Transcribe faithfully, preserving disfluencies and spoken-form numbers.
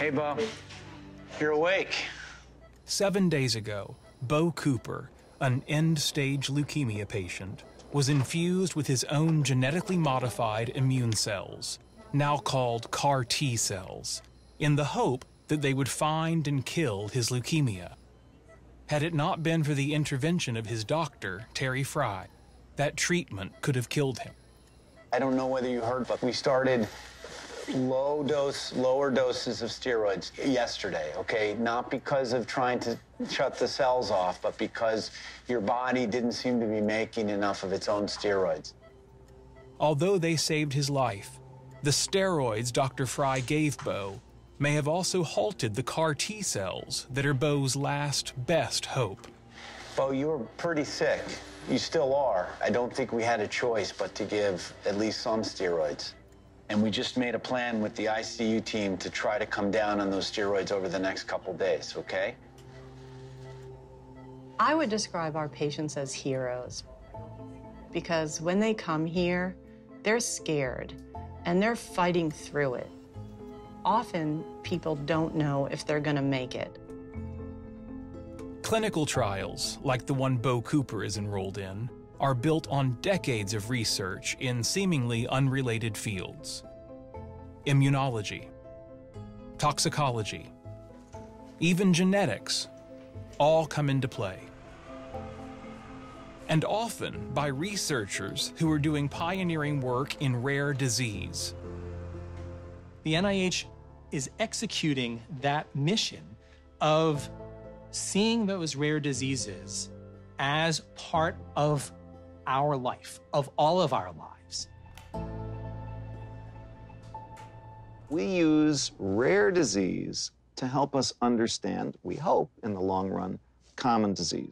Hey, Bo. You're awake. Seven days ago, Bo Cooper, an end-stage leukemia patient, was infused with his own genetically modified immune cells, now called CAR T cells, in the hope that they would find and kill his leukemia. Had it not been for the intervention of his doctor, Terry Fry, that treatment could have killed him. I don't know whether you heard, but we started low dose, lower doses of steroids yesterday, okay? Not because of trying to shut the cells off, but because your body didn't seem to be making enough of its own steroids. Although they saved his life, the steroids Doctor Fry gave Bo may have also halted the CAR T cells that are Bo's last best hope. Bo, you were pretty sick. You still are. I don't think we had a choice but to give at least some steroids. And we just made a plan with the I C U team to try to come down on those steroids over the next couple days, okay? I would describe our patients as heroes, because when they come here, they're scared and they're fighting through it. Often, people don't know if they're going to make it. Clinical trials, like the one Bo Cooper is enrolled in, are built on decades of research in seemingly unrelated fields. Immunology, toxicology, even genetics, all come into play. And often by researchers who are doing pioneering work in rare disease. The N I H is executing that mission of seeing those rare diseases as part of our life, of all of our lives. We use rare disease to help us understand, we hope, in the long run, common disease.